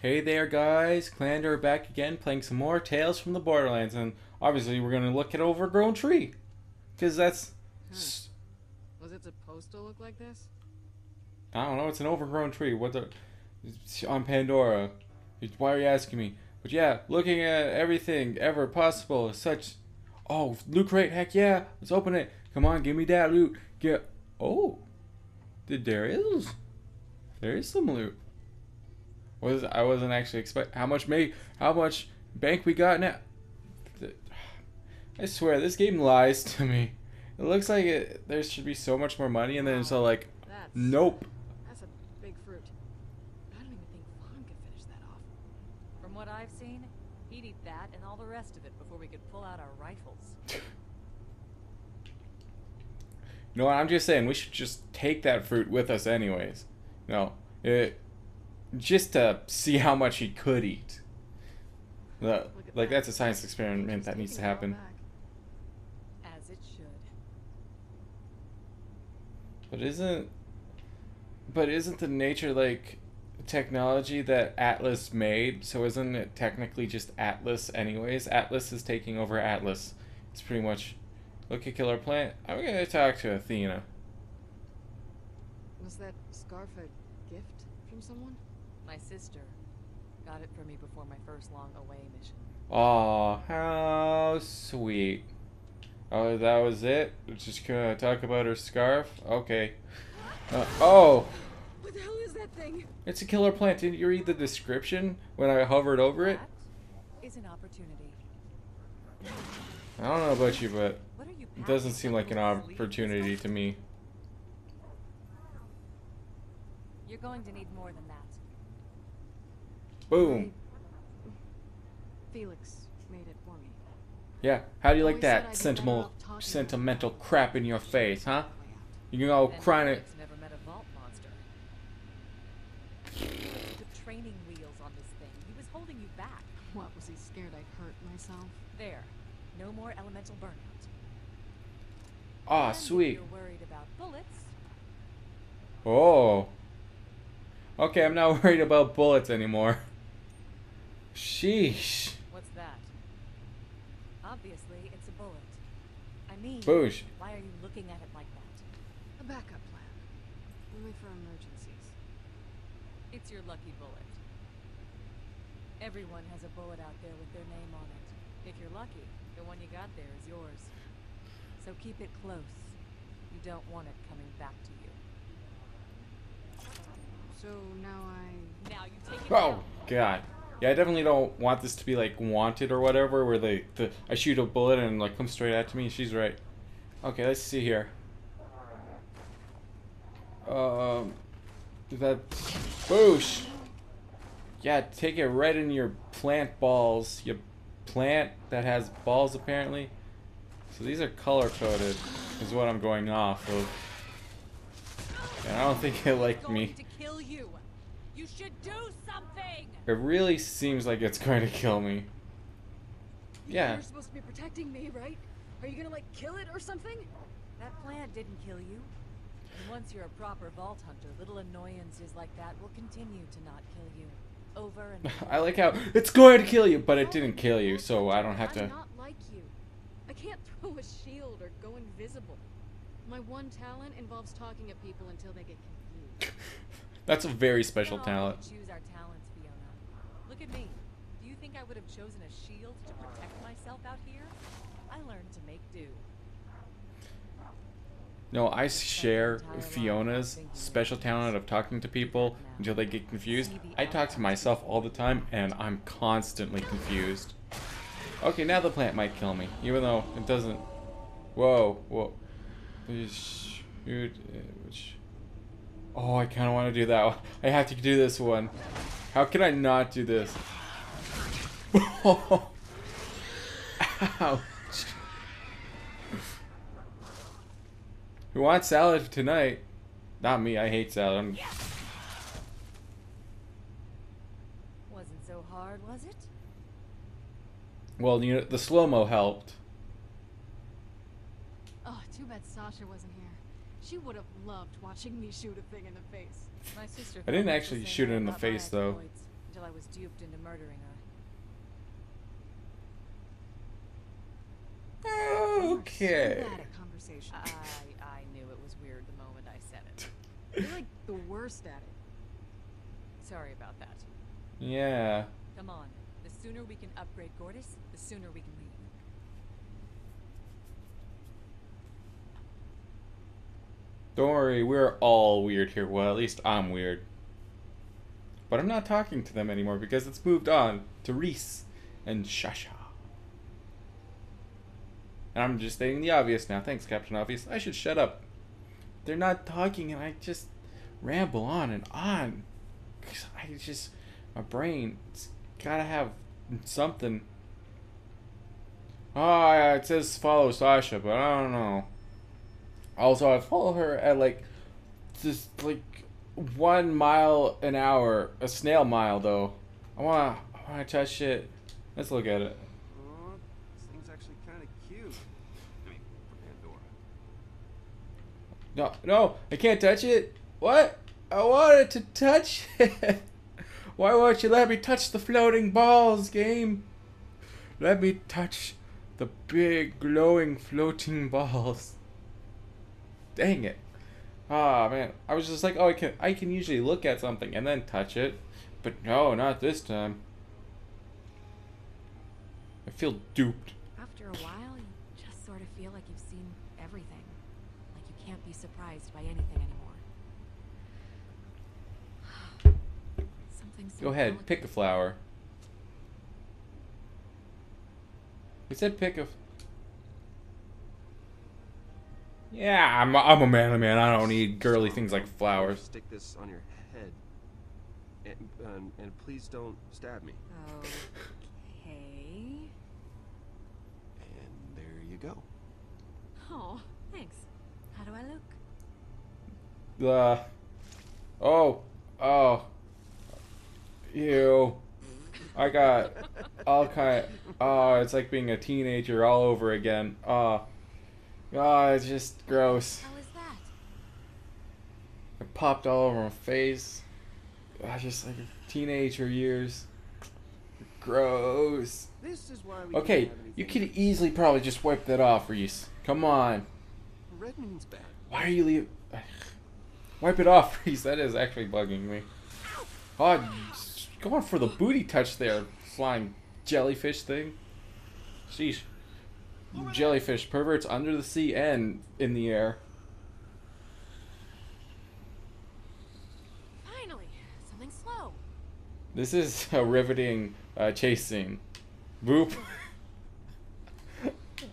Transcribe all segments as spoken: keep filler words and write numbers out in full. Hey there guys, Clander back again playing some more Tales from the Borderlands, and obviously we're going to look at Overgrown Tree, because that's... Huh. Was it supposed to look like this? I don't know, it's an overgrown tree, what the... It's on Pandora, why are you asking me? But yeah, looking at everything ever possible, such... Oh, loot crate, heck yeah, let's open it, come on, give me that loot, get... Oh, there is, there is some loot. Was I wasn't actually expect how much make how much bank we got now. I swear this game lies to me. It looks like it, there should be so much more money, and then it's all like, that's, nope. That's a big fruit. I don't even think Vaughn could finish that off. From what I've seen, he'd eat that and all the rest of it before we could pull out our rifles. You know what? I'm just saying we should just take that fruit with us, anyways. No, it. Just to see how much he could eat. The, like, that. That's a science experiment that needs to happen. As it should. But isn't... But isn't the nature, like, technology that Atlas made, so isn't it technically just Atlas anyways? Atlas is taking over Atlas. It's pretty much... Look at Killer Plant. I'm gonna talk to Athena. Was that scarf a gift from someone? My sister got it for me before my first long away mission. Oh, how sweet. Oh, that was it? Just gonna talk about her scarf? Okay. Uh, oh! What the hell is that thing? It's a killer plant. Didn't you read the description when I hovered over it? That is an opportunity. I don't know about you, but you it doesn't seem like an opportunity to me. You're going to need more than that. Boom. Felix made it for me. Yeah, how do you like that sentimental, sentimental crap in your face, huh? You can all crying it. Never met a vault monster. The training wheels on this thing. He was holding you back. What, was he scared I'd hurt myself? There. No more elemental burnout. Ah, sweet. You're worried about bullets. Oh. Okay, I'm not worried about bullets anymore. Sheesh. What's that? Obviously, it's a bullet. I mean, Boosh. Why are you looking at it like that? A backup plan. Only for emergencies. It's your lucky bullet. Everyone has a bullet out there with their name on it. If you're lucky, the one you got there is yours. So keep it close. You don't want it coming back to you. So now I... Now you take it oh, down. God. Yeah, I definitely don't want this to be, like, wanted or whatever, where they... The, I shoot a bullet and, like, comes straight at me. She's right. Okay, let's see here. Um... That... Boosh! Yeah, take it right in your plant balls. Your plant that has balls, apparently. So these are color-coded, is what I'm going off of. And I don't think it liked me. You should do something. It really seems like it's going to kill me. Yeah. You're supposed to be protecting me, right? Are you gonna like kill it or something? That plant didn't kill you. And once you're a proper vault hunter, little annoyances like that will continue to not kill you. Over and over. I like how it's going to kill you, but it didn't kill you, so I don't have to. I'm not like you. I can't throw a shield or go invisible. My one talent involves talking at people until they get confused. That's a very special talent. Choose our talents, Fiona. Look at me. Do you think I would have chosen a shield to protect myself out here? I learned to make do. No, I share Fiona's special talent of talking to people until they get confused. I talk to myself all the time, and I'm constantly confused. Okay, now the plant might kill me, even though it doesn't. Whoa, whoa. Oh, I kind of want to do that one. I have to do this one. How can I not do this? Ouch. Who wants salad tonight? Not me. I hate salad. I'm... Wasn't so hard, was it? Well, you know, the slow-mo helped. Oh, too bad Sasha wasn't here. She would have loved watching me shoot a thing in the face. My sister I didn't actually shoot it in the face, though. until I was duped into murdering her. Okay. So bad at conversation. I, I knew it was weird the moment I said it. You're like the worst at it. Sorry about that. Yeah. Come on. The sooner we can upgrade Gortys, the sooner we can leave. Don't worry, we're all weird here. Well, at least I'm weird. But I'm not talking to them anymore because it's moved on to Rhys and Sasha. And I'm just stating the obvious now. Thanks, Captain Obvious. I should shut up. They're not talking and I just ramble on and on. Cause I just... my brain, it's gotta have something. Oh, yeah, it says follow Sasha, but I don't know. Also, I follow her at like, just like, one mile an hour, a snail mile though. I wanna, I wanna touch it. Let's look at it. Oh, this thing's actually kind of cute. I mean, Pandora. No, no, I can't touch it. What? I wanted to touch it. Why won't you let me touch the floating balls, game? Let me touch the big glowing floating balls. Dang it. Ah, man. I was just like, oh, I can I can usually look at something and then touch it. But no, not this time. I feel duped. After a while, you just sort of feel like you've seen everything. Like you can't be surprised by anything anymore. Something's so Go ahead, delicate. Pick a flower. We said pick a... Yeah, I'm a, I'm a manly man. I don't need girly things like flowers. Stick this on your head, and, um, and please don't stab me. Okay. And there you go. Oh, thanks. How do I look? Uh. Oh. Oh. Ew. I got all kind. Oh, it's like being a teenager all over again. Uh. Oh, it's just gross. How is that? It popped all over my face. I just like teenager years. Gross. This is why we okay, you could easily probably just wipe that off, Rhys. Come on. Red means bad. Why are you leaving? Wipe it off, Rhys. That is actually bugging me. Oh, going for the booty touch there, flying jellyfish thing. Sheesh. Jellyfish, perverts under the sea and in the air. Finally, something slow. This is a riveting uh, chase scene. Boop.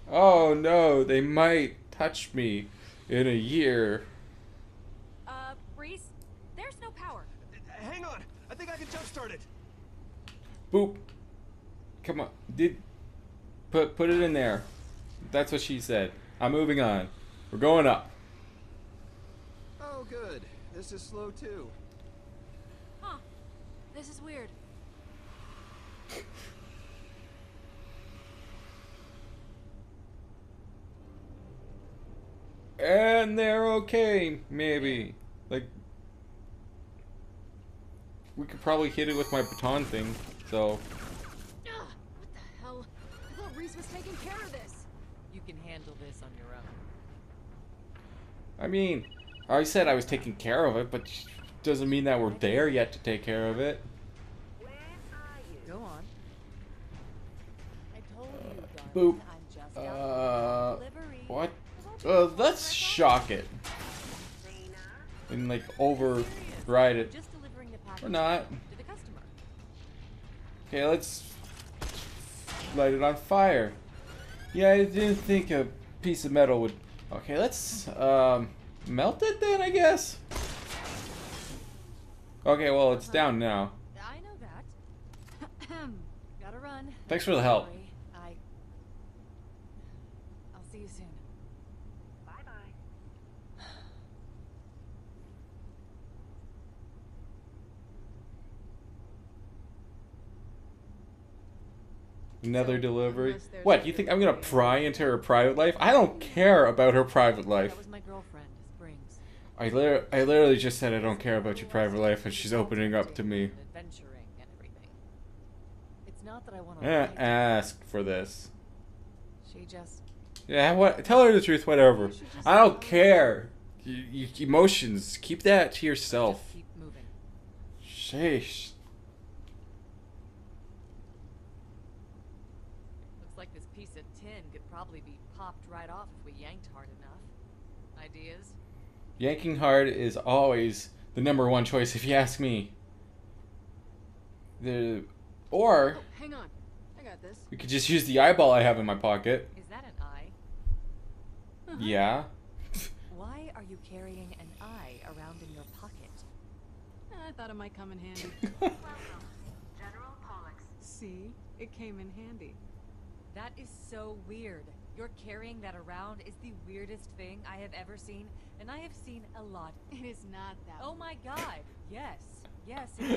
Oh no, they might touch me in a year. Uh, Rhys, there's no power. Hang on, I think I can jumpstart it. Boop. Come on, did put put it in there. That's what she said. I'm moving on. We're going up. Oh, good. This is slow, too. Huh. This is weird. And they're okay, maybe. Like, we could probably hit it with my baton thing, so... Ugh, what the hell? I thought Rhys was taking care of this. You can handle this on your own. I mean, I said I was taking care of it, but doesn't mean that we're there yet to take care of it. Where are you? Go on. I told you, darling, I'm just out of delivery. What? Uh, let's shock it. And like override it. Or not. Okay, let's light it on fire. Yeah, I didn't think a piece of metal would... Okay, let's um, melt it then, I guess? Okay, well, it's down now. I know that. Gotta run. Thanks for the help. I... I'll see you soon. Bye-bye. Another delivery. What, you think I'm gonna pry into her private life? I don't care about her private life. That was my girlfriend, Springs. I literally, I literally just said I don't care about your private life, and she's opening up to me. Adventuring and everything. not that I want to ask for this. She just. Yeah, what? Tell her the truth. Whatever. I don't care. You, you, emotions. Keep that to yourself. Just keep moving. Sheesh. Looks like this piece of tin could probably be popped right off if we yanked hard enough. Ideas? Yanking hard is always the number one choice, if you ask me. The or. Oh, hang on. I got this. We could just use the eyeball I have in my pocket. Is that an eye? Uh-huh. Yeah. Why are you carrying an eye around in your pocket? I thought it might come in handy. Welcome, General Pollux. See, it came in handy. That is so weird. Your carrying that around is the weirdest thing I have ever seen, and I have seen a lot. It is not that. Oh my God! Yes, yes, it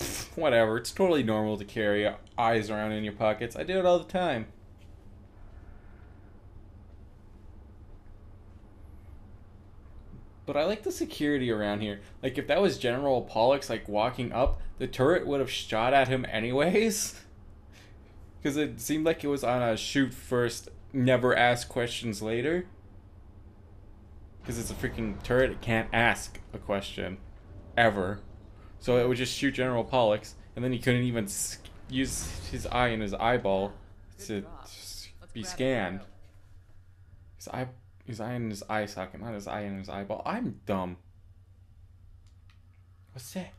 is. Whatever. It's totally normal to carry eyes around in your pockets. I do it all the time. But I like the security around here. Like, if that was General Pollux, like, walking up, the turret would have shot at him anyways. Because it seemed like it was on a shoot first, never ask questions later. Because it's a freaking turret, it can't ask a question. Ever. So it would just shoot General Pollux, and then he couldn't even use his eye and his eyeball to be scanned. His eye... His eye in his eye socket, not his eye in his eyeball. I'm dumb. What's that?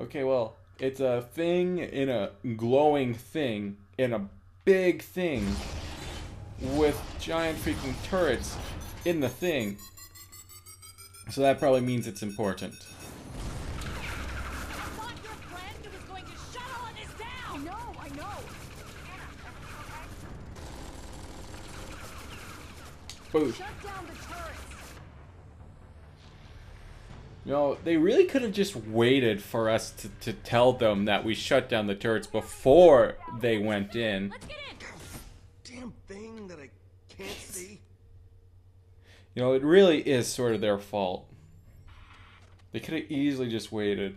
Okay, well, it's a thing in a glowing thing in a big thing with giant freaking turrets in the thing. So that probably means it's important. Boom. Shut down the turrets. You know, they really could have just waited for us to, to tell them that we shut down the turrets before they went in. Let's get in. Damn thing that I can't see. You know, it really is sort of their fault. They could have easily just waited.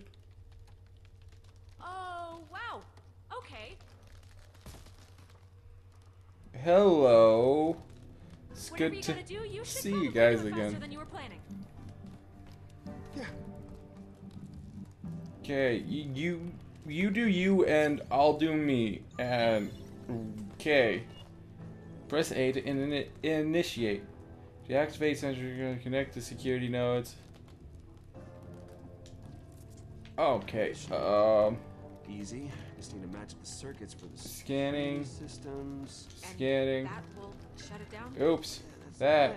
Oh, wow. Okay. Hello. It's Whatever good to do, you see you guys again. You yeah. Okay, you, you you do you and I'll do me. And okay, press A to in, in, initiate. Deactivate sensor. Connect to security nodes. Okay. Um. Easy. Just need to match the circuits for the scanning systems. Scanning. That will shut it down. Oops. That.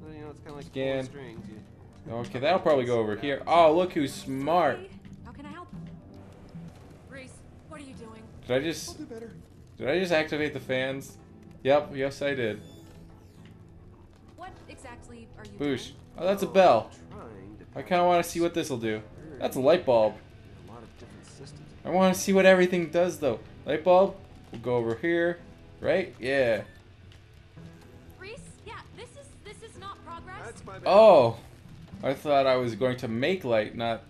Well, you know, it's kind of like scan. Strings, okay, that'll probably go over here. Oh, look who's smart. How can I help? Rhys, what are you doing? Did I just? I'll do better. Did I just activate the fans? Yep. Yes, I did. What exactly are you Boosh. Doing? Oh, that's a bell. I kind of want to see what this will do. That's a light bulb. I want to see what everything does, though. Light bulb, we'll go over here, right? Yeah. Rhys, yeah, this is this is not progress. That's my bad. Oh, I thought I was going to make light, not.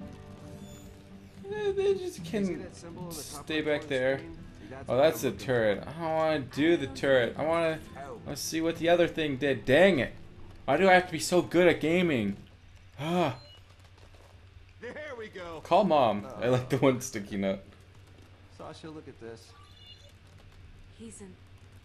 Eh, they just can stay back there. Oh, that's the turret. I don't want to do the turret. I want to. Let's see what the other thing did. Dang it! Why do I have to be so good at gaming? Ah. There we go. Call mom. Uh, I like the one sticky note. Sasha, look at this. He's an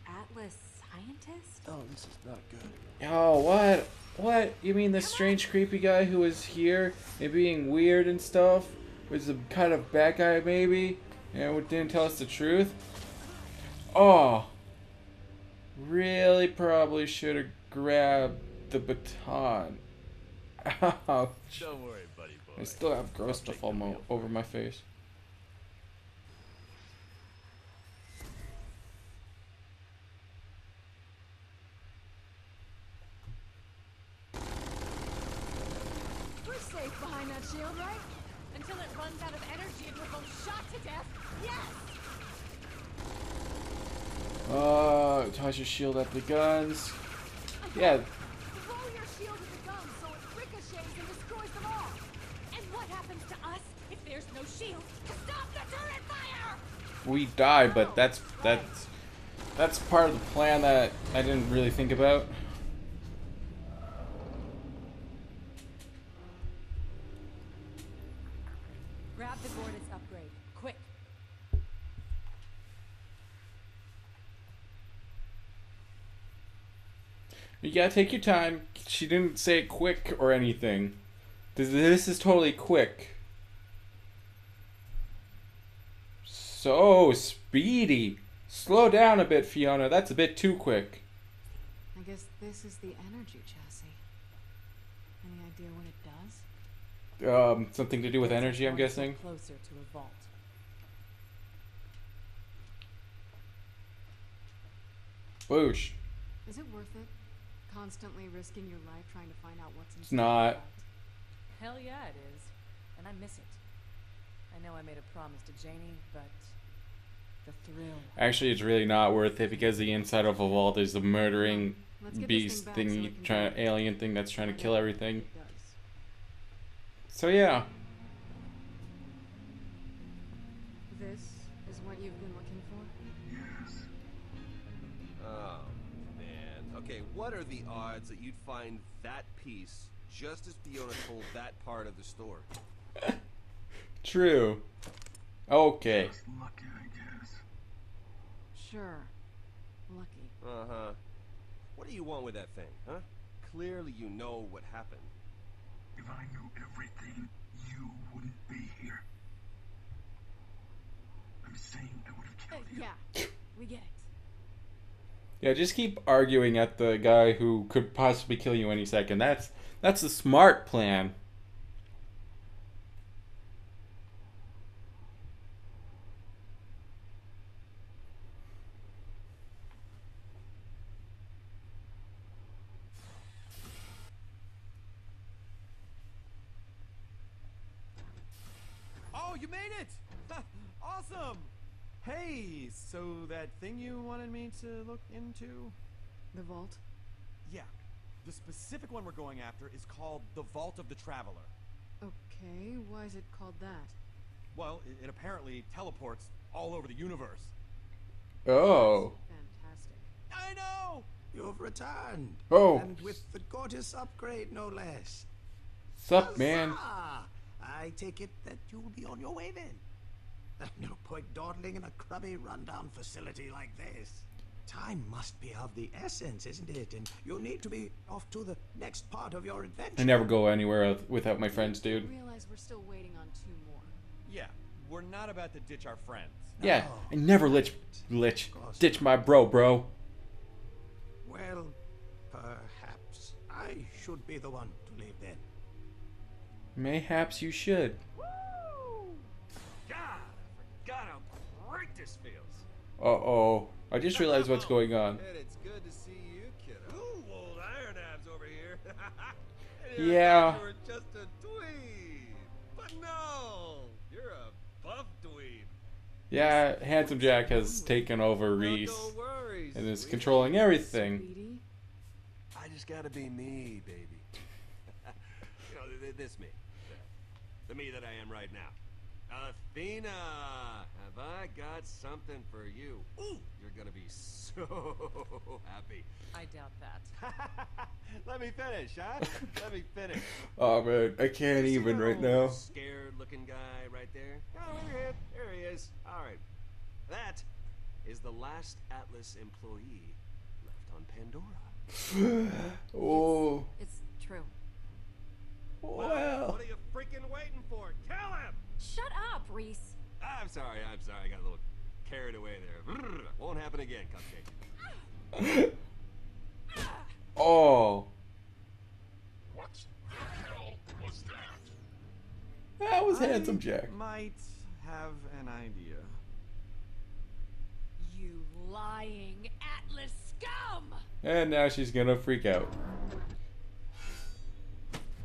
Atlas scientist? Oh, this is not good. Oh, what? What? You mean this strange, creepy guy who was here and being weird and stuff? Was a kind of bad guy, maybe? And didn't tell us the truth? Oh. Really probably should have grabbed the baton. Ouch. Don't worry, buddy. I still have gross stuff all over my face. We're safe behind that shield, right? Until it runs out of energy and we're both shot to death. Yes! Uh, toss your shield at the guns. Yeah. Throw your shield at the guns so it ricochets and destroys them all. What happens to us if There's no shield to stop the turret fire. We die, but that's that's that's part of the plan that I didn't really think about. Grab the Gortys upgrade, quick. You gotta take your time. She didn't say it quick or anything. This, this is totally quick. So speedy. Slow down a bit, Fiona. That's a bit too quick. I guess this is the energy chassis. Any idea what it does? Um, something to do with energy, I'm guessing. Closer to a vault. Whoosh. Is it worth it? Constantly risking your life trying to find out what's inside. It's not. Hell yeah, it is, and I miss it. I know I made a promise to Janie, but the thrill. Actually, it's really not worth it because the inside of a vault is the murdering beast thingy, trying alien thing that's trying to kill everything. So yeah. This is what you've been looking for? Yes. Oh man. Okay, what are the odds that you'd find that piece just as Fiona told that part of the story? True. Okay. Just lucky, I guess. Sure. Lucky. Uh-huh. What do you want with that thing, huh? Clearly you know what happened. If I knew everything, you wouldn't be here. I'm saying I would have killed you. Uh, yeah, we get it. Yeah, just keep arguing at the guy who could possibly kill you any second. That's that's the smart plan. So that thing you wanted me to look into? The vault? Yeah. The specific one we're going after is called the Vault of the Traveler. Okay, why is it called that? Well, it, it apparently teleports all over the universe. Oh. Fantastic. I know! You've returned. Oh. And with the Gortys upgrade, no less. Sup, Huzzah! Man? I take it that you'll be on your way then. No point dawdling in a crummy, rundown facility like this. Time must be of the essence, isn't it? And you'll need to be off to the next part of your adventure. I never go anywhere without my friends, dude. I realize we're still waiting on two more. Yeah, we're not about to ditch our friends. No. Yeah, I never lich, lich, ditch my bro, bro. Well, perhaps I should be the one to leave then. Mayhaps you should. Uh oh! I just realized what's going on. It's good to see you, kiddo. Ooh, old iron abs over here. Yeah. You were just a dweeb, but no, you're a buff dweeb. Yeah, Handsome Jack has taken over Rhys and is controlling everything. I just gotta be me, baby. You know, this me, the me that I am right now. Athena, have I got something for you? Ooh, you're gonna be so happy. I doubt that. Let me finish, huh? Let me finish. Oh man, I can't you even right now. Scared-looking guy right there. Oh, look at him. There he is. All right, that is the last Atlas employee left on Pandora. Oh, it's, it's true. Well, well, what are you freaking waiting for? Kill him! Shut up, Rhys. I'm sorry, I'm sorry. I got a little carried away there. Won't happen again, cupcake. Oh. What the hell was that? That was I Handsome Jack. Might have an idea. You lying Atlas scum! And now she's gonna freak out.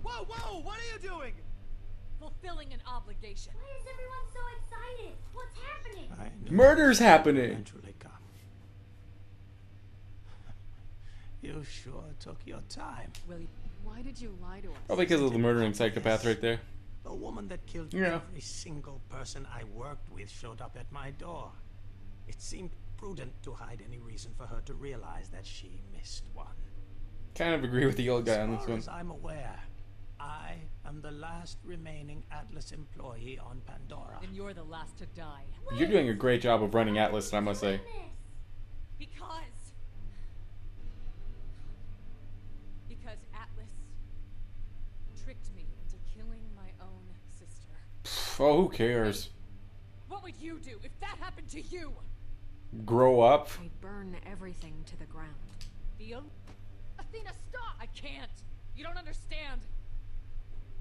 Whoa, whoa! What are you doing? Fulfilling an obligation. Why is everyone so excited? What's happening? Murder's happening. Eventually come. You sure took your time. Willie, why did you lie to us? Probably because of the murdering psychopath right there. The The woman that killed yeah. every single person I worked with showed up at my door. It seemed prudent to hide any reason for her to realize that she missed one. Kind of agree with the old guy on this one. As far as I'm aware, I am the last remaining Atlas employee on Pandora. And you're the last to die. You're doing a great job of running Atlas, I must say. Because Because Atlas tricked me into killing my own sister. Oh, who cares? What would you do if that happened to you? Grow up. I burn everything to the ground. Feel? Athena, stop! I can't. You don't understand.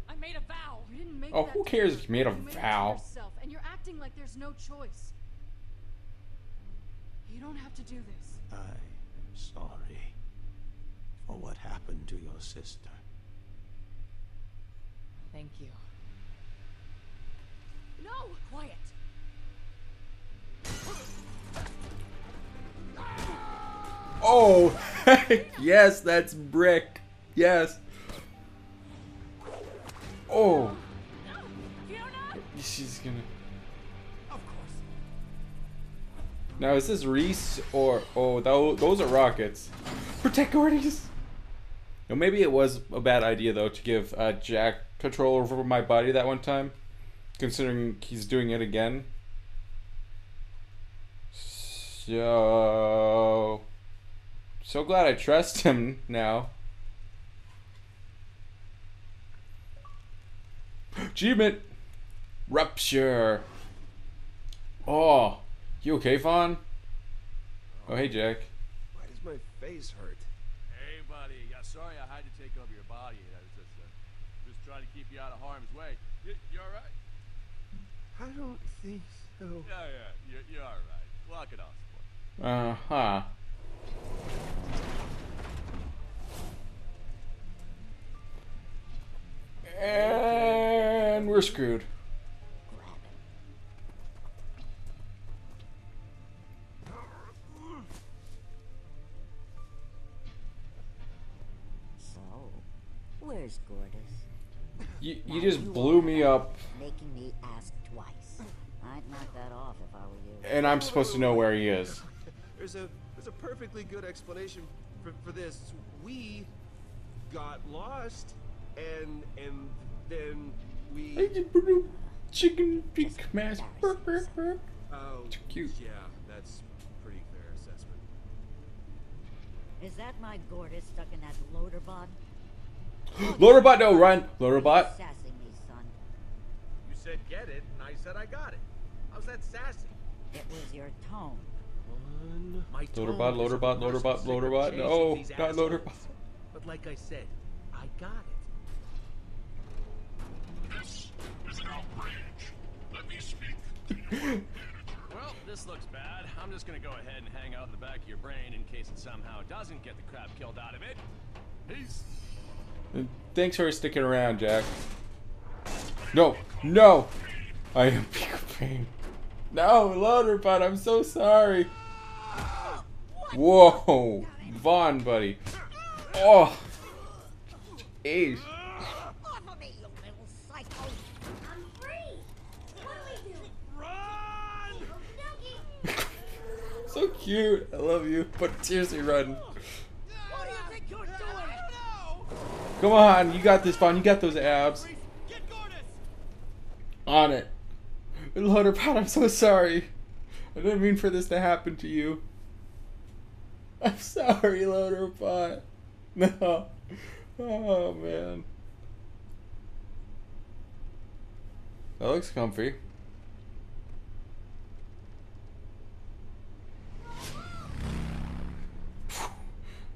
I made a vow. You didn't make oh, who cares if you made a you vow? Made it to yourself, and you're acting like there's no choice. You don't have to do this. I am sorry. Or what happened to your sister? Thank you. No! Quiet! Oh! Yes, that's Brick. Yes. Oh. She's gonna... Of course. Now, is this Rhys or... Oh, those are rockets. Protect Gortys! Now, maybe it was a bad idea, though, to give uh, Jack control over my body that one time, considering he's doing it again. So... So glad I trust him now. Achievement! Rupture! Oh! You okay, Vaughn? Oh, hey, Jack. Why does my face hurt? Hey, buddy. Yeah, sorry I had to take over your body. I was just, uh, just trying to keep you out of harm's way. You, you all right? I don't think so. Yeah, yeah. You're, you're all right. Lock it off. Uh-huh. And we're screwed. Where's Gortys? You, you just you blew me up. Making me ask twice. I'd knock that off if I were you. And I'm supposed to know where he is. There's a there's a perfectly good explanation for, for this. We got lost and and then we. I did brew chicken pink mass burger. Oh, cute. Yeah, that's pretty fair assessment. Is that my Gortys stuck in that Loaderbot? Loaderbot, no, run! Loaderbot. You said get it, and I said I got it. How's that sassy? It was your tone. Loaderbot, Loaderbot, Loaderbot, Loaderbot. No, not Loaderbot. But like I said, I got it. This is an outrage. Let me speak to your manager. Well, this looks bad. I'm just gonna go ahead and hang out in the back of your brain in case it somehow doesn't get the crap killed out of it. Peace. Thanks for sticking around, Jack. No, no, I am big pain. No, Loaderbot, I'm so sorry. Whoa, Vaughn, buddy. Oh, jeez. So cute. I love you, but seriously, run. Come on, you got this, Vaughn. You got those abs. Get on it. Loaderbot, I'm so sorry. I didn't mean for this to happen to you. I'm sorry, Loaderbot. No. Oh, man. That looks comfy.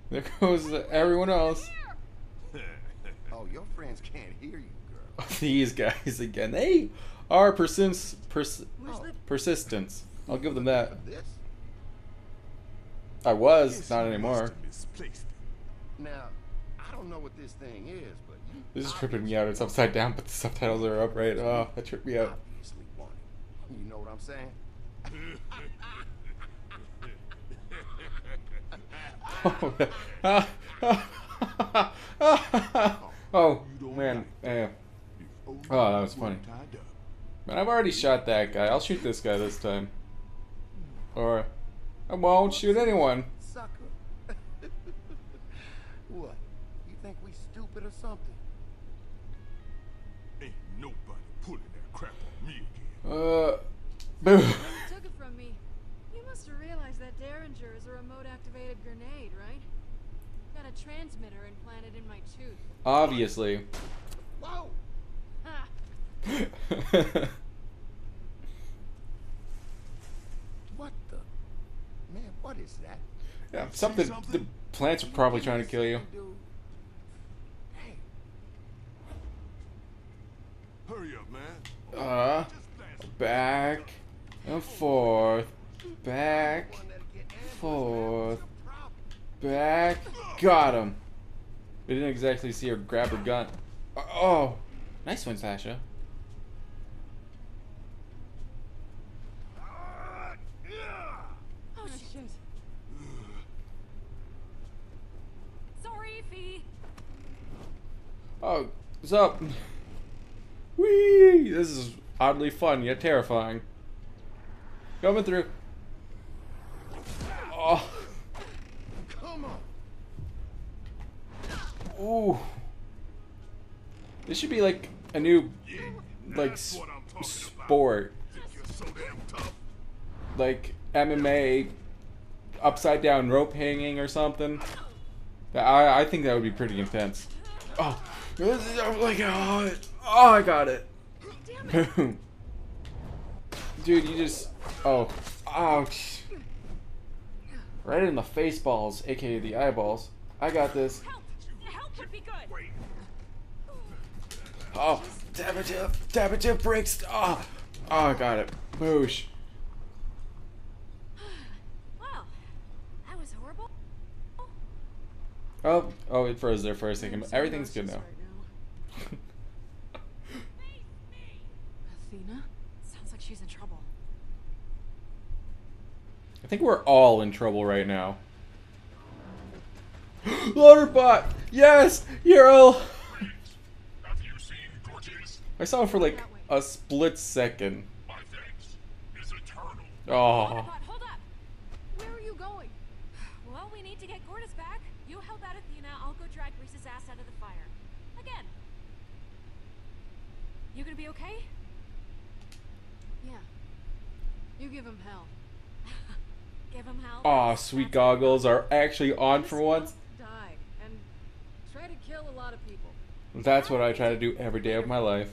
There goes everyone else. Oh, your friends can't hear you, girl. These guys again. They are persistence. Pers oh. Persistence. I'll give them that. I was, yes, not anymore. Now, I don't know what this thing is, but you this is tripping me out. It's upside down, but the subtitles are upright. Oh, that tripped me out. You know what I'm saying? Oh, yeah. Oh, man, yeah. Oh, that was funny. Man, I've already shot that guy. I'll shoot this guy this time. Or I won't shoot anyone. Sucker. What? You think we stupid or something? Ain't nobody pulling that crap on me again. Uh, boo. You took it from me. You must have realized that Derringer is a remote-activated grenade, right? Got a transmitter implanted in my tooth. Obviously. Whoa. What the man? What is that? Yeah, something. something? The plants are probably trying to kill you. Hey, hurry up, man! Uh, back and forth, back, forth, back. Got him. We didn't exactly see her grab her gun. Oh, nice one, Sasha. Oh, what's up? Whee! This is oddly fun yet terrifying. Coming through. Oh. Come on. Ooh. This should be like a new, like, sport. Like M M A, upside down rope hanging or something. I I think that would be pretty intense. Oh. Oh my god! Oh, I got it! Boom! Dude, you just... Oh. Ouch. Right in the face balls, aka the eyeballs. I got this. Help! Help would be good! Oh! Damative! Damative breaks! Oh! Oh, I got it. Boosh. Wow. That was horrible. Oh. Oh, it froze there for a second. Everything's good now. Athena? Sounds like she's in trouble. I think we're all in trouble right now. Loaderbot! Yes! You're all... Have you seen Gortys? I saw it for like a split second. My thanks is eternal. Oh. Loaderbot, hold up! Where are you going? Well, we need to get Gortys back. You help out Athena, I'll go drag Rhys's ass out of the fire. Again. You gonna be okay? Yeah. You give him hell. Give him hell. Aw, sweet goggles are actually on for once. Die and try to kill a lot of people. That's what I try to do every day of my life.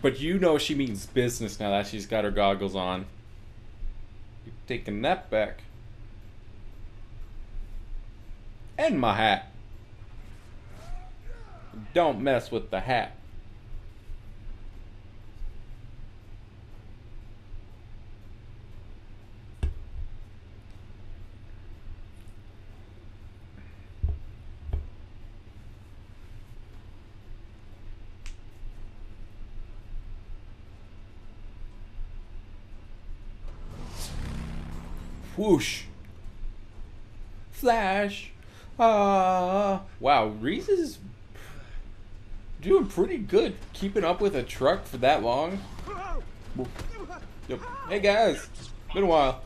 But you know she means business now that she's got her goggles on. You're taking that back. And my hat. Don't mess with the hat. Whoosh. Flash. Ah. Uh, wow, Rhys is doing pretty good keeping up with a truck for that long. Yep. Hey guys, been a while.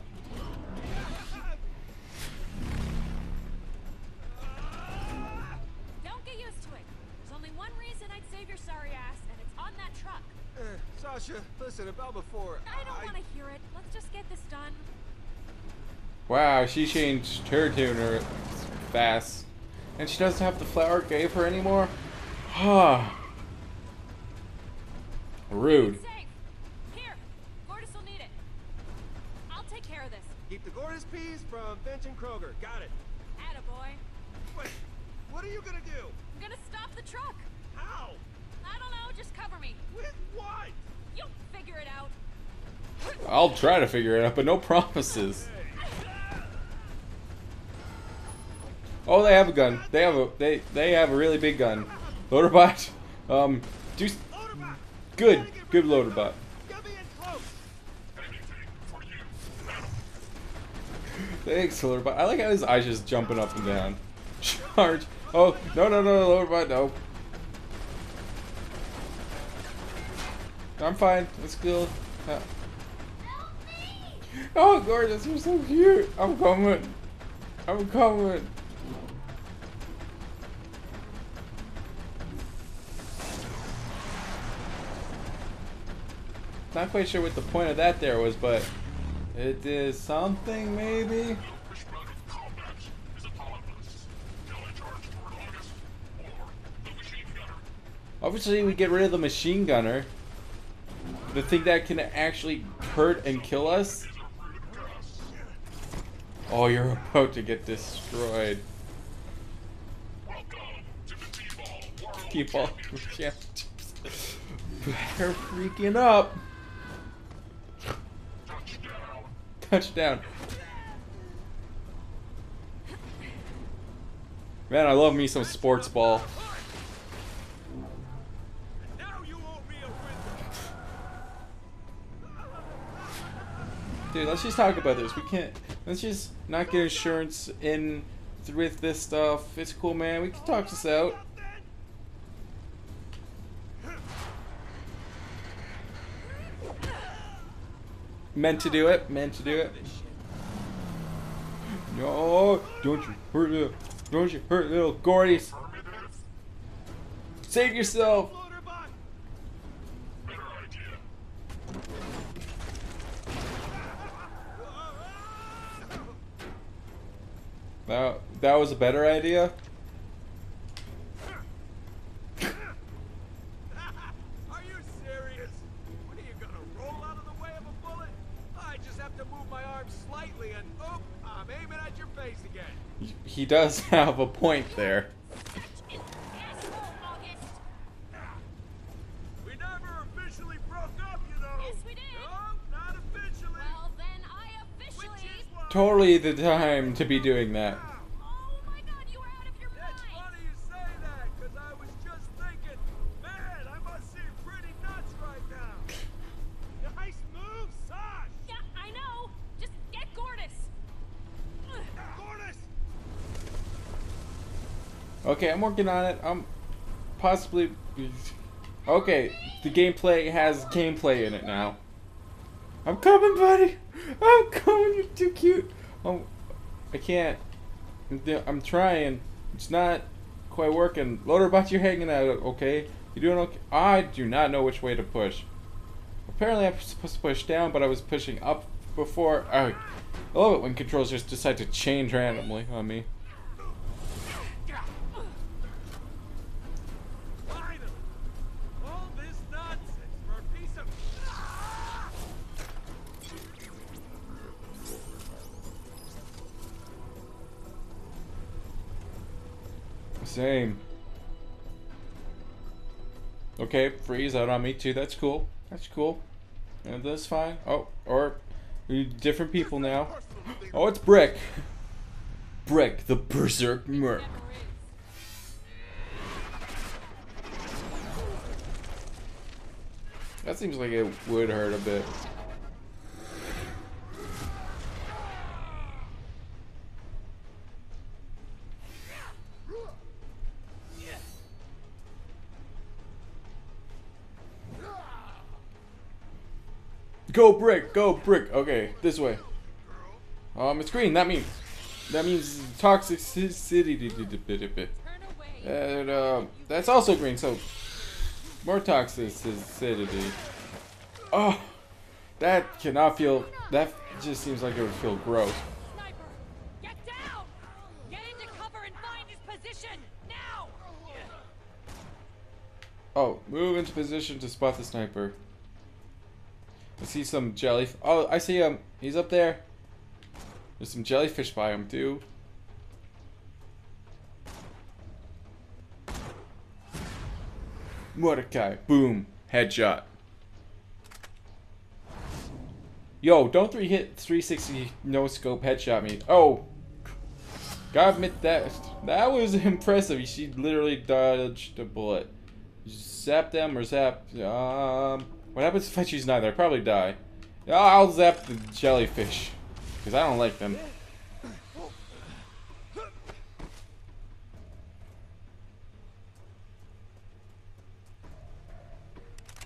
Don't get used to it. There's only one reason I'd save your sorry ass, and it's on that truck. Uh, Sasha, listen, about before. I don't I... want to hear it. Let's just get this done. Wow, she changed her tuner fast, and she doesn't have the flower gave her anymore. Huh. Rude. Here, Gortys will need it. I'll take care of this. Keep the Gortys peas from Finch and Kroger. Got it. Attaboy. Wait, what are you gonna do? I'm gonna stop the truck. How? I don't know. Just cover me. With what? You'll figure it out. I'll try to figure it out, but no promises. Oh, they have a gun. They have a they they have a really big gun. Loaderbot, um, do good, good Loaderbot. Thanks, Loaderbot. I like how his eyes just jumping up and down. Charge! Oh no no no, Loaderbot, no. I'm fine. Let's go. Uh. Oh, gorgeous! You're so cute. I'm coming. I'm coming. Not quite sure what the point of that there was, but it is something maybe. Obviously, we get rid of the machine gunner. The thing that can actually hurt and kill us. Oh, you're about to get destroyed. Keep all yeah. They're freaking up. Touchdown. Man, I love me some sports ball. Dude, let's just talk about this. We can't. Let's just not get insurance in with this stuff. It's cool, man. We can talk this out. Meant to do it. Meant to do it. No, don't you hurt little, don't you hurt little Gortys. Save yourself. That, that was a better idea. Are you serious? What are you gonna roll out of the way of a bullet? I just have to move my arm slightly and oop, I'm aiming at your face again. He does have a point there. We never officially broke up, you know. Yes, we did. No, not officially. Well, then I officially. Totally the time to be doing that. Oh my god, you were out of your mind. That's funny you say that, because I was just thinking, man, I must seem pretty nuts right now. Nice move, Sasha. Yeah, I know. Just get Gortys. Gortys. Okay, I'm working on it. I'm possibly okay. The gameplay has gameplay in it now. I'm coming, buddy. I'm coming. You're too cute. Oh, I can't. I'm trying. It's not quite working. Loaderbot, you're hanging out. Okay, you doing okay? I do not know which way to push. Apparently, I'm supposed to push down, but I was pushing up before. I love it when controls just decide to change randomly on me. Same. Okay, freeze out on me too. That's cool. That's cool. And that's fine. Oh, or different people now. Oh, it's Brick. Brick, the berserk merc. That seems like it would hurt a bit. Go Brick, go Brick. Okay, this way. Um, it's green. That means that means toxic city. And uh, that's also green. So more toxicity. Oh, that cannot feel. That just seems like it would feel gross. Oh, move into position to spot the sniper. I see some jelly. Oh, I see him. He's up there. There's some jellyfish by him too. Mordecai. Boom. Headshot. Yo, don't three hit three sixty no scope headshot me. Oh, God, admit that that was impressive. She literally dodged a bullet. Zap them or zap. Um. What happens if I choose neither? I probably die. I'll zap the jellyfish, because I don't like them.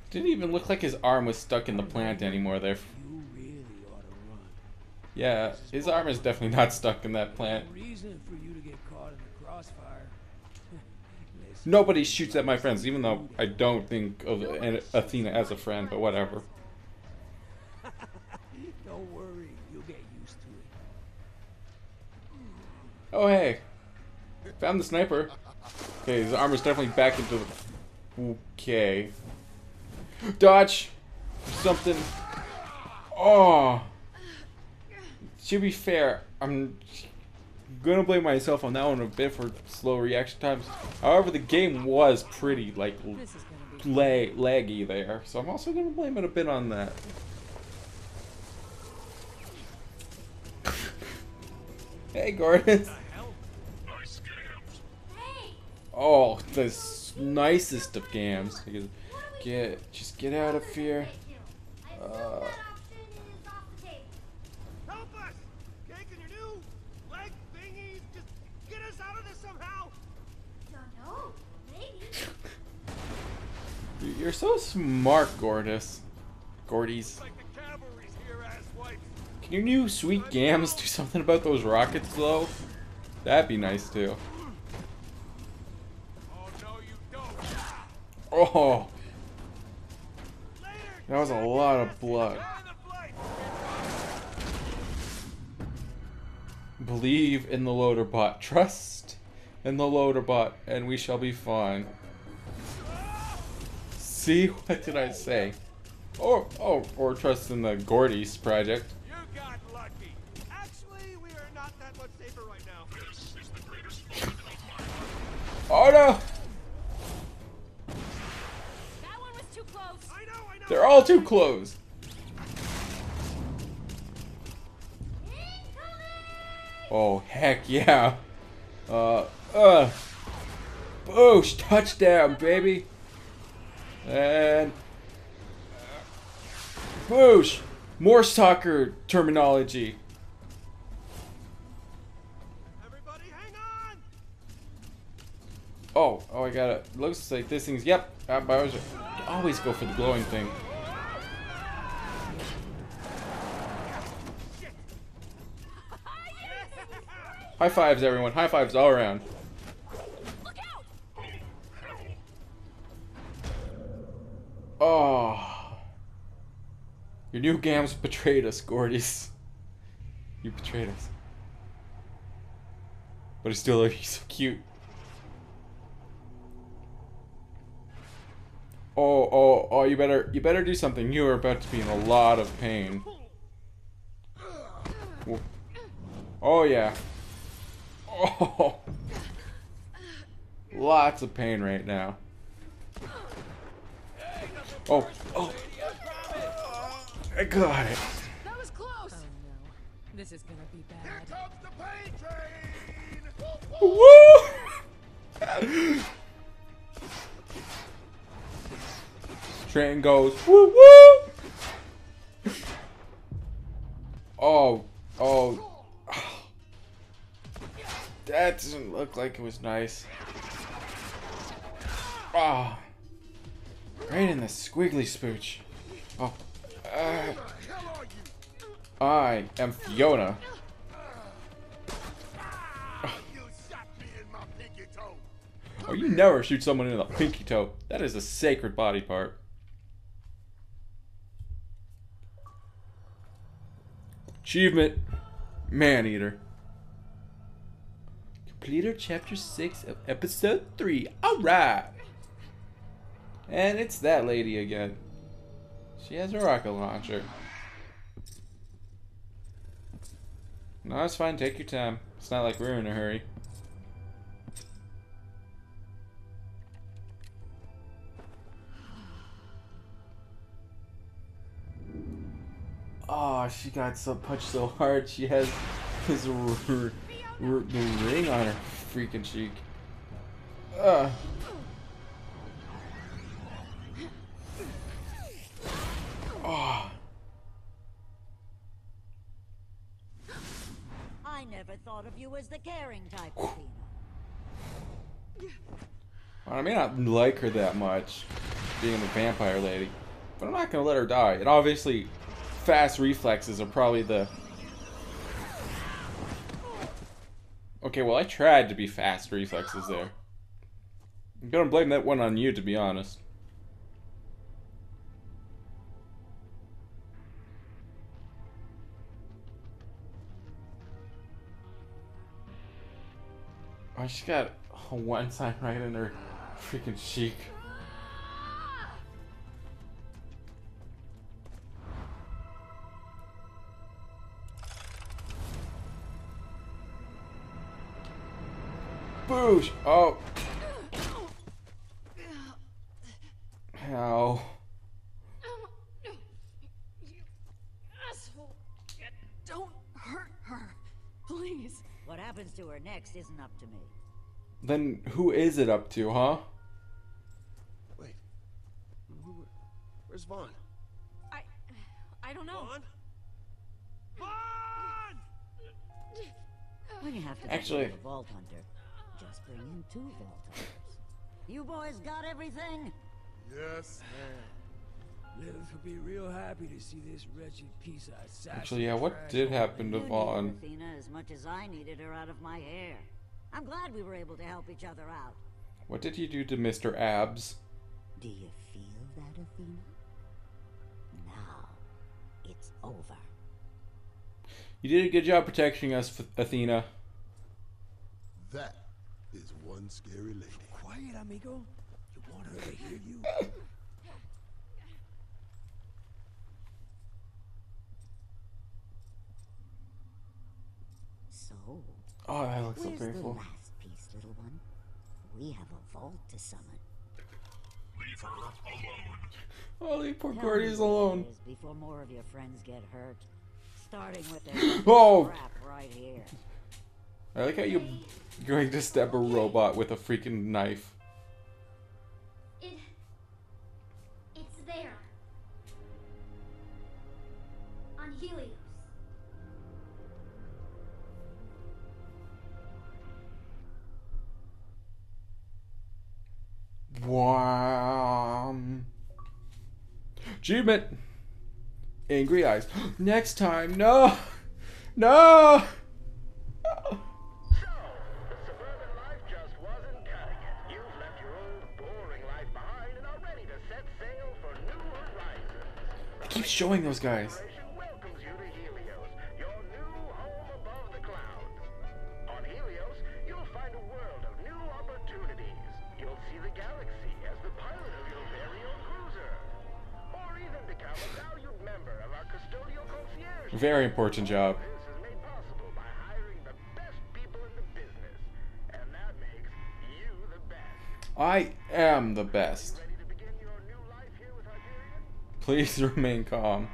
Didn't even look like his arm was stuck in the plant anymore there. Yeah, his arm is definitely not stuck in that plant. Nobody shoots at my friends, even though I don't think of Athena as a friend, but whatever. Don't worry, you'll get used to it. Oh hey, found the sniper. Okay, his arm is definitely back into the... Okay. Dodge! Something. Oh! To be fair, I'm gonna blame myself on that one a bit for slow reaction times. However, the game was pretty, like, la- laggy there. So I'm also gonna blame it a bit on that. Hey, Gortys! Oh, the nicest of games. Get, just get out of here. Uh, Help us! Taking your new leg thingies, just get us out of this somehow. Don't know, maybe. You're so smart, Gortys. Gortys. Can your new sweet gams do something about those rockets, though? That'd be nice too. Oh, that was a lot of blood. Believe in the Loaderbot. Trust in the Loaderbot, and we shall be fine. See, what did I say? Or, oh, or trust in the Gortys project. You got lucky. Actually, we are not that much safer right now. This is the greatest fun of my life. Oh no! They're all too close. Oh heck yeah! Uh, uh, boosh! Touchdown, baby! And boosh! More soccer terminology. Everybody, hang on! Oh, oh, I got it. Looks like this thing's. Yep, I was. Always go for the glowing thing. High fives, everyone. High fives all around. Oh. Your new gams betrayed us, Gortys. You betrayed us. But he's still he's so cute. Oh, oh, oh, you better, you better do something. You are about to be in a lot of pain. Whoa. Oh, yeah. Oh. Lots of pain right now. Oh, oh. I got it. That was close. Oh, no. This is gonna be bad. Here comes the pain train. Woo! Train goes woo woo. Oh, oh, oh, that doesn't look like it was nice. Oh, right in the squiggly spooch. Oh, uh, I am Fiona. Oh, you never shoot someone in the pinky toe. That is a sacred body part. Achievement, Man-Eater. Completed chapter six of episode three. Alright! And it's that lady again. She has a rocket launcher. No, it's fine. Take your time. It's not like we're in a hurry. Oh, she got so punched so hard. She has his the ring on her freaking cheek. Uh. Oh. I never thought of you as the caring type, Athena. I may not like her that much. being the vampire lady. But I'm not going to let her die. And obviously, fast reflexes are probably the... Okay, well, I tried to be fast reflexes there. I'm going to blame that one on you, to be honest. Oh, she's got a one sign right in her freaking cheek. Boosh! Oh! Ow. No, you asshole! Don't hurt her, please. What happens to her next isn't up to me. Then who is it up to, huh? Wait. Who, where's Vaughn? I I don't know. Vaughn? Vaughn! When you have to Actually, the Vault Hunter, just bring in two Vault Hunters. You boys got everything? Yes, man. Lilith will be real happy to see this wretched piece of Sasha. Actually, yeah, what did happen to Vaughn? Athena as much as I needed her out of my hair. I'm glad we were able to help each other out. What did he do to Mister Abs? Do you feel that, Athena? Now, it's over. You did a good job protecting us, Athena. That is one scary lady. Quiet, amigo. You want her to hear you? So... Oh, that looks so beautiful. Where's the last piece, little one? We have a vault to summon. Leave her alone. Oh, leave poor Gortys alone. Before more of your friends get hurt, starting with this oh. crap right here. I like how you're going to stab a robot with a freaking knife. It, it's there. On Helios. Wow. Achievement. Angry eyes. Next time. No. No. So, the suburban life just wasn't cutting it. You've left your old boring life behind and are ready to set sail for new horizons. They keep showing those guys. Very important job. This is made possible by hiring the best people in the business, and that makes you the best. I am the best. Are you ready to begin your new life here with Hyperion? Please remain calm.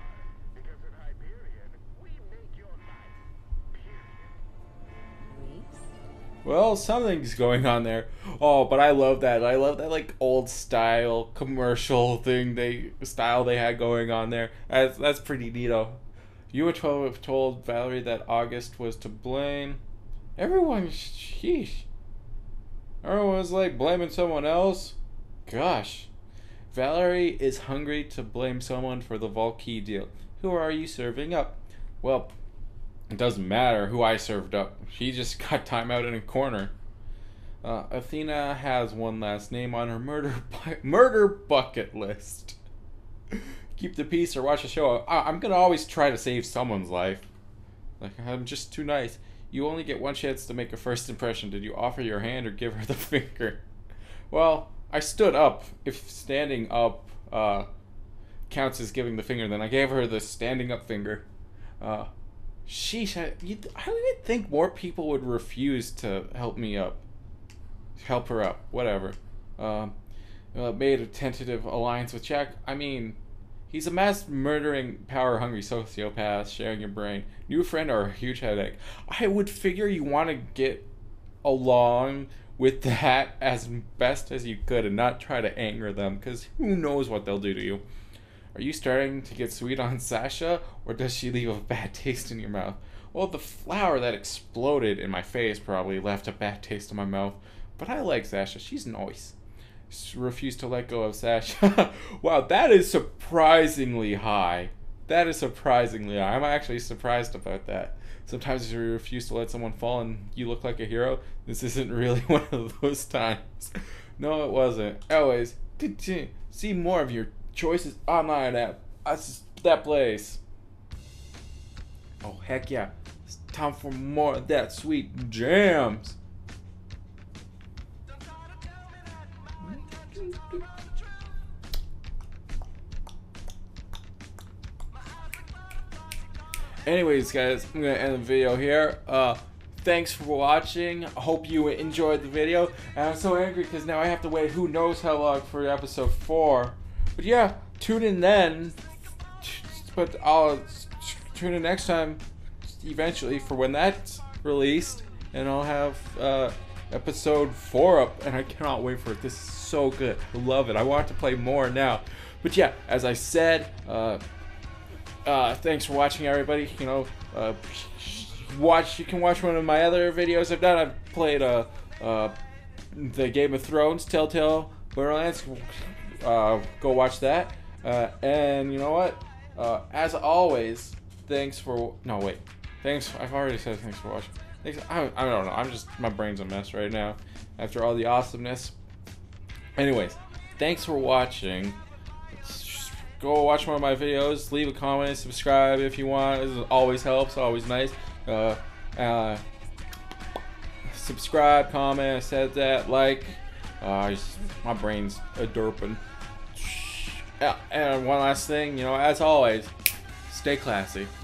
Because in Hyperion, we make your life. Period. Well, something's going on there. Oh, but I love that. I love that like old style commercial thing they style they had going on there. That's that's pretty neato. You were told Valerie that August was to blame. Everyone, sheesh. Everyone was like blaming someone else. Gosh. Valerie is hungry to blame someone for the Valkyrie deal. Who are you serving up? Well, it doesn't matter who I served up. She just got time out in a corner. Uh, Athena has one last name on her murder bu murder bucket list. Keep the peace or watch the show. I'm gonna always try to save someone's life. Like, I'm just too nice. You only get one chance to make a first impression. Did you offer your hand or give her the finger? Well, I stood up. If standing up uh, counts as giving the finger, then I gave her the standing up finger. Uh, sheesh, I, you, I didn't think more people would refuse to help me up. Help her up, whatever. Um, uh, made a tentative alliance with Jack. I mean... He's a mass-murdering, power-hungry sociopath, sharing your brain. New friend or a huge headache. I would figure you want to get along with that as best as you could and not try to anger them, because who knows what they'll do to you. Are you starting to get sweet on Sasha, or does she leave a bad taste in your mouth? Well, the flower that exploded in my face probably left a bad taste in my mouth, but I like Sasha. She's nice. refused to let go of Sasha. Wow, that is surprisingly high. That is surprisingly high. I'm actually surprised about that. Sometimes you refuse to let someone fall and you look like a hero. This isn't really one of those times. No, it wasn't. Always continue. See more of your choices online at that place. Oh, heck yeah. It's time for more of that sweet jams. Anyways, guys, I'm gonna end the video here. Uh, thanks for watching. I hope you enjoyed the video. And I'm so angry because now I have to wait who knows how long for episode four. But yeah, tune in then. But I'll tune in next time, eventually, for when that's released, and I'll have uh, episode four up. And I cannot wait for it. This is so good. I love it. I want to play more now. But yeah, as I said. Uh, Uh, thanks for watching, everybody. You know, uh, watch. You can watch one of my other videos I've done. I've played uh, uh, the Game of Thrones, Telltale Borderlands. Uh, go watch that. Uh, and you know what? Uh, as always, thanks for. No, wait. Thanks. I've already said thanks for watching. Thanks. I, I don't know. I'm just my brain's a mess right now after all the awesomeness. Anyways, thanks for watching. Go watch one of my videos, leave a comment, subscribe if you want. It always helps, always nice. Uh, uh, subscribe, comment, I said that, like. Uh, just, my brain's a derping. And one last thing, you know, as always, stay classy.